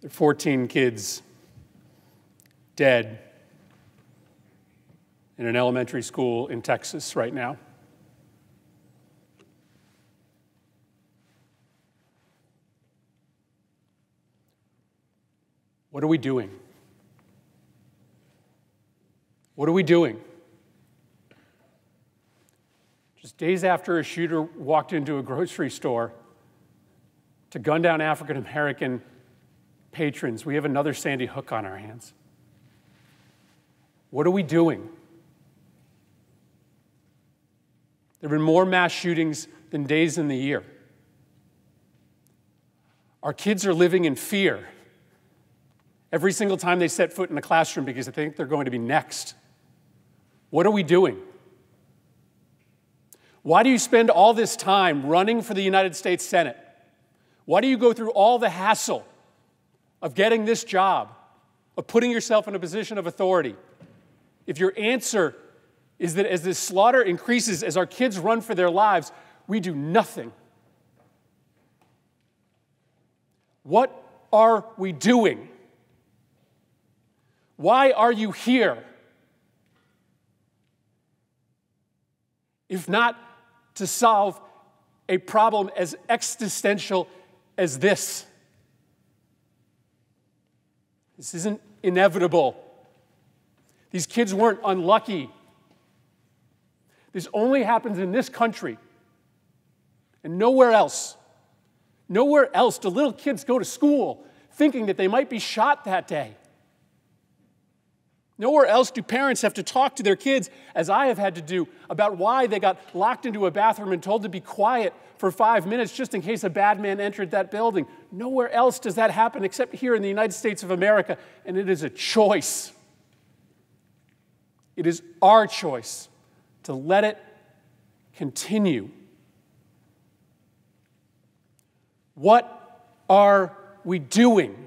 There are 14 kids dead in an elementary school in Texas right now. What are we doing? What are we doing? Just days after a shooter walked into a grocery store to gun down African-American patrons, we have another Sandy Hook on our hands. What are we doing? There have been more mass shootings than days in the year. Our kids are living in fear every single time they set foot in the classroom because they think they're going to be next. What are we doing? Why do you spend all this time running for the United States Senate? Why do you go through all the hassle of getting this job, of putting yourself in a position of authority, if your answer is that as this slaughter increases, as our kids run for their lives, we do nothing? What are we doing? Why are you here, if not to solve a problem as existential as this? This isn't inevitable. These kids weren't unlucky. This only happens in this country and nowhere else. Nowhere else do little kids go to school thinking that they might be shot that day. Nowhere else do parents have to talk to their kids, as I have had to do, about why they got locked into a bathroom and told to be quiet for 5 minutes just in case a bad man entered that building. Nowhere else does that happen except here in the United States of America, and it is a choice. It is our choice to let it continue. What are we doing?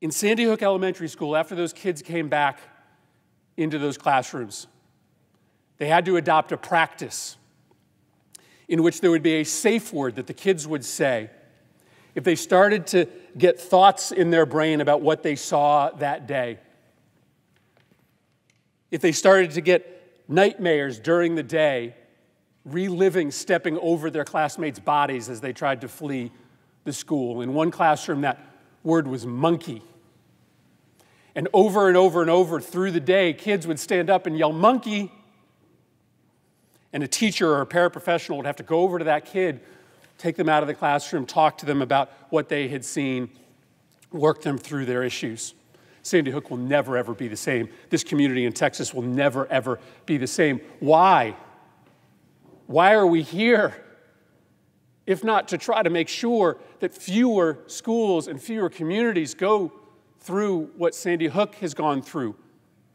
In Sandy Hook Elementary School, after those kids came back into those classrooms, they had to adopt a practice in which there would be a safe word that the kids would say if they started to get thoughts in their brain about what they saw that day, if they started to get nightmares during the day, reliving stepping over their classmates' bodies as they tried to flee the school. In one classroom, that word was monkey. And over and over and over through the day, kids would stand up and yell, "Monkey!" And a teacher or a paraprofessional would have to go over to that kid, take them out of the classroom, talk to them about what they had seen, work them through their issues. Sandy Hook will never, ever be the same. This community in Texas will never, ever be the same. Why? Why are we here, if not to try to make sure that fewer schools and fewer communities go through what Sandy Hook has gone through,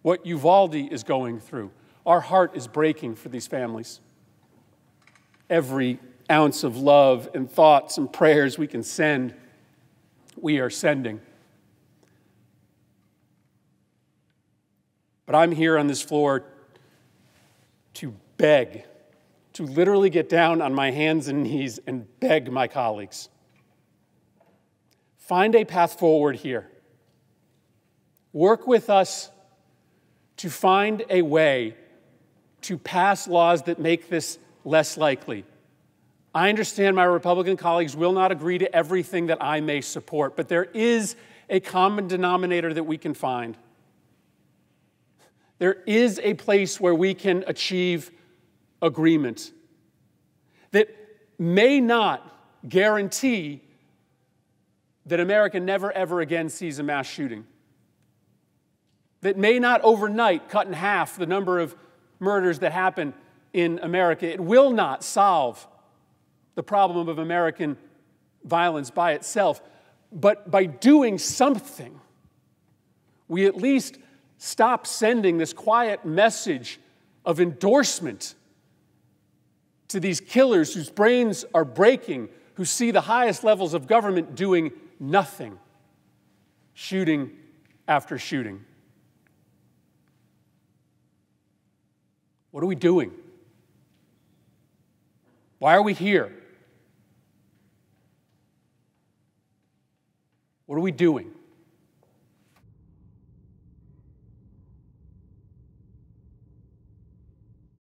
what Uvalde is going through? Our heart is breaking for these families. Every ounce of love and thoughts and prayers we can send, we are sending. But I'm here on this floor to beg, to literally get down on my hands and knees and beg my colleagues. Find a path forward here. Work with us to find a way to pass laws that make this less likely. I understand my Republican colleagues will not agree to everything that I may support, but there is a common denominator that we can find. There is a place where we can achieve agreement that may not guarantee that America never, ever again sees a mass shooting, that may not overnight cut in half the number of murders that happen in America. It will not solve the problem of American violence by itself, but by doing something, we at least stop sending this quiet message of endorsement to these killers whose brains are breaking, who see the highest levels of government doing nothing, shooting after shooting. What are we doing? Why are we here? What are we doing?